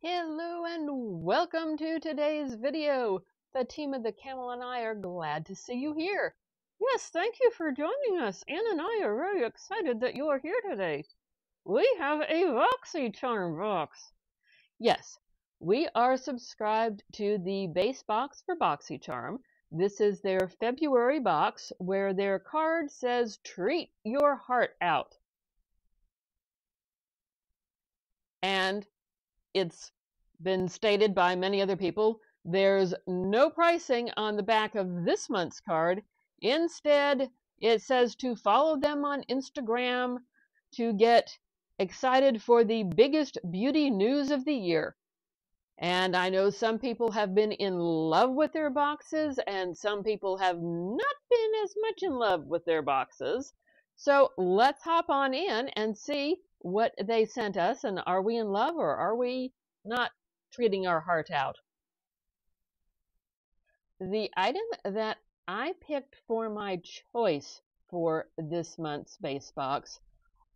Hello and welcome to today's video. The team of the Camel and I are glad to see you here. Yes, thank you for joining us. Anne and I are very excited that you are here today. We have a VoxyCharm box. Yes, we are subscribed to the base box for BoxyCharm. This is their February box where their card says, "Treat your heart out." And it's been stated by many other people, there's no pricing on the back of this month's card. Instead, it says to follow them on Instagram to get excited for the biggest beauty news of the year. And I know some people have been in love with their boxes, and some people have not been as much in love with their boxes. So let's hop on in and see what they sent us, and are we in love or are we not treating our heart out? The item that I picked for my choice for this month's base box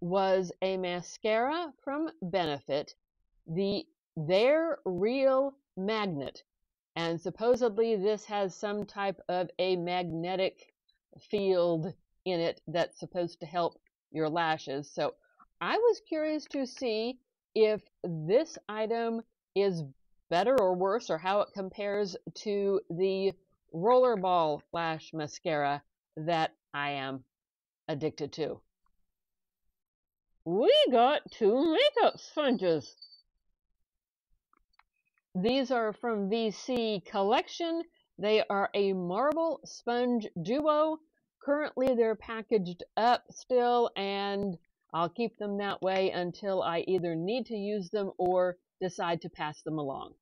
was a mascara from Benefit, the They're Real Magnet, and supposedly this has some type of a magnetic field in it that's supposed to help your lashes. So I was curious to see if this item is better or worse, or how it compares to the rollerball lash mascara that I am addicted to. We got two makeup sponges. These are from VC Collection. They are a marble sponge duo. Currently they're packaged up still, and I'll keep them that way until I either need to use them or decide to pass them along.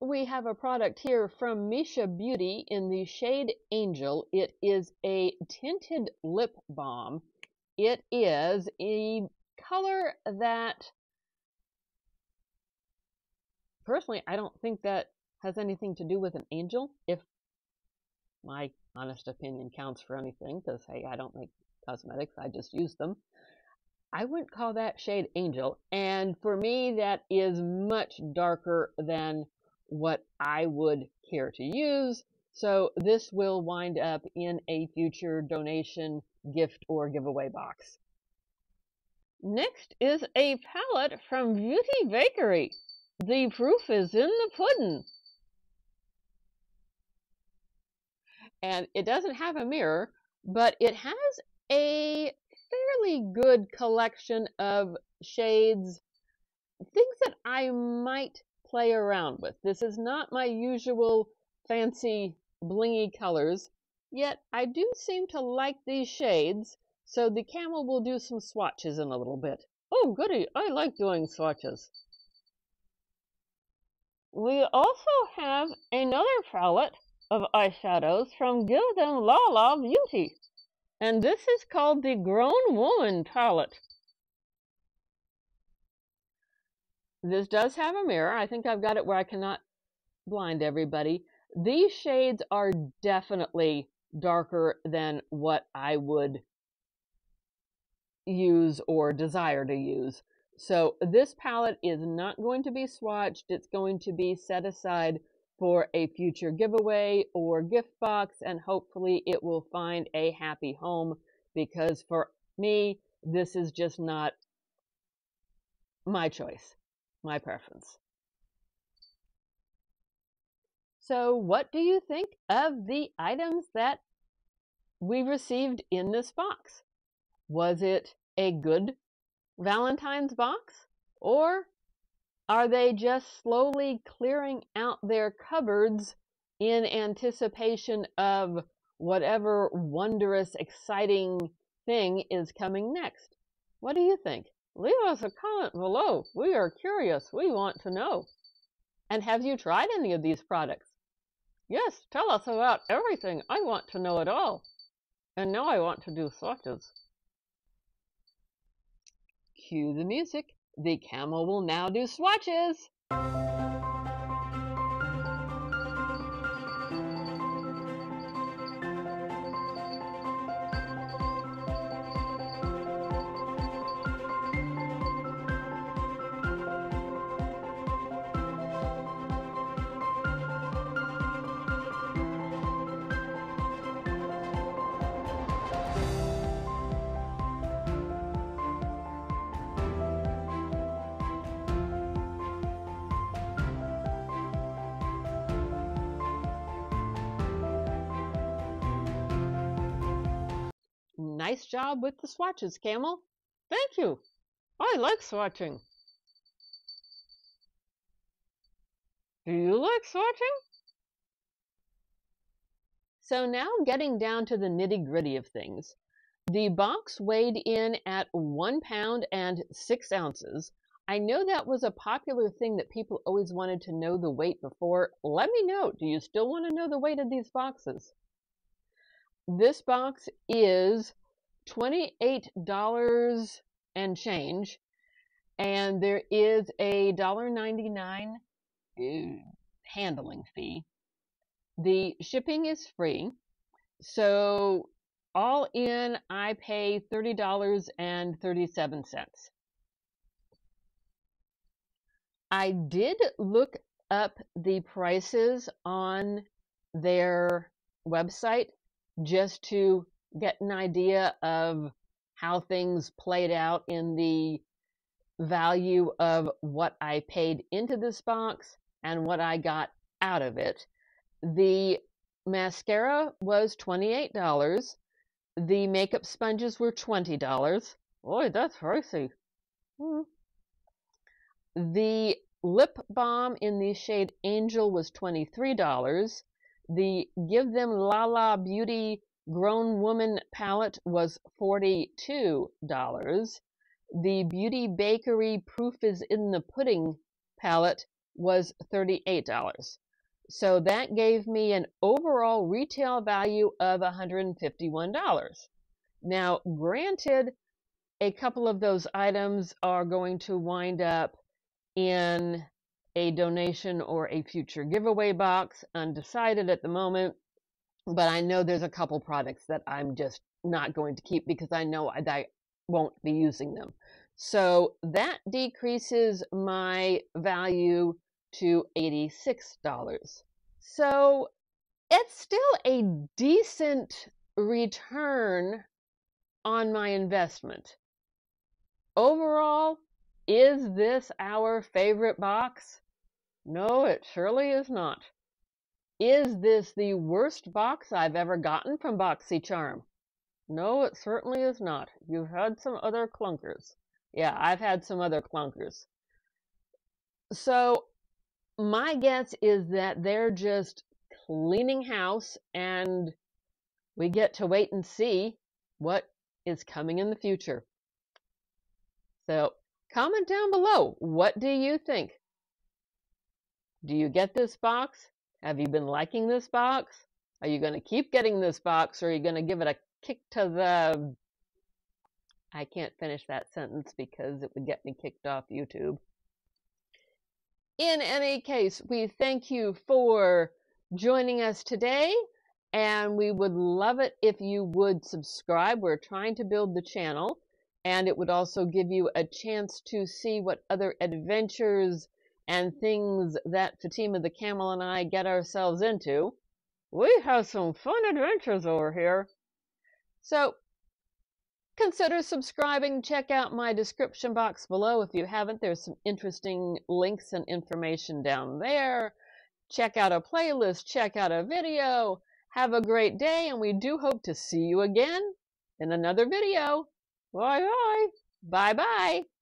We have a product here from Misha Beauty in the shade Angel. It is a tinted lip balm. It is a color that, personally, I don't think that has anything to do with an angel, if my honest opinion counts for anything, because, hey, I don't make cosmetics, I just use them. I wouldn't call that shade Angel, and for me that is much darker than what I would care to use, so this will wind up in a future donation, gift, or giveaway box. Next is a palette from Beauty Bakery. The proof is in the pudding. And it doesn't have a mirror, but it has a fairly good collection of shades, things that I might play around with. This is not my usual fancy blingy colors, yet I do seem to like these shades, so the Camel will do some swatches in a little bit. Oh goody, I like doing swatches. We also have another palette of eyeshadows from Gilden Lala Beauty. And this is called the Grown Woman palette. This does have a mirror. I think I've got it where I cannot blind everybody. These shades are definitely darker than what I would use or desire to use. So this palette is not going to be swatched. It's going to be set aside for a future giveaway or gift box, and hopefully it will find a happy home, because for me, this is just not my choice, my preference. So what do you think of the items that we received in this box? Was it a good Valentine's box, or are they just slowly clearing out their cupboards in anticipation of whatever wondrous, exciting thing is coming next? What do you think? Leave us a comment below. We are curious. We want to know. And have you tried any of these products? Yes, tell us about everything. I want to know it all. And now I want to do swatches. Cue the music. The Camel will now do swatches. nice job with the swatches, Camel. Thank you. I like swatching. Do you like swatching? So now getting down to the nitty-gritty of things. The box weighed in at 1 pound and 6 ounces. I know that was a popular thing that people always wanted to know the weight before. Let me know, do you still want to know the weight of these boxes? This box is $28 and change, and there is a $1.99 handling fee. The shipping is free, so all in, I pay $30.37. I did look up the prices on their website just to get an idea of how things played out in the value of what I paid into this box and what I got out of it. The mascara was $28. The makeup sponges were $20. Boy, that's pricey. The lip balm in the shade Angel was $23. The Give Them Lala Beauty Grown Woman palette was $42. The Beauty Bakery Proof is in the Pudding palette was $38. So that gave me an overall retail value of $151. Now, granted, a couple of those items are going to wind up in a donation or a future giveaway box, undecided at the moment, but I know there's a couple products that I'm just not going to keep because I know I won't be using them. So that decreases my value to $86. So it's still a decent return on my investment. Overall, is this our favorite box? No, it surely is not. Is this the worst box I've ever gotten from BoxyCharm? No, it certainly is not. You've had some other clunkers. Yeah, I've had some other clunkers. So my guess is that they're just cleaning house, and we get to wait and see what is coming in the future. So comment down below, what do you think? Do you get this box? Have you been liking this box? Are you going to keep getting this box, or are you going to give it a kick to the... I can't finish that sentence because it would get me kicked off YouTube. In any case, we thank you for joining us today, and we would love it if you would subscribe. We're trying to build the channel, and it would also give you a chance to see what other adventures and things that Fatima the Camel and I get ourselves into. We have some fun adventures over here. So consider subscribing. Check out my description box below if you haven't. There's some interesting links and information down there. Check out a playlist. Check out a video. Have a great day, and we do hope to see you again in another video. Bye-bye. Bye-bye.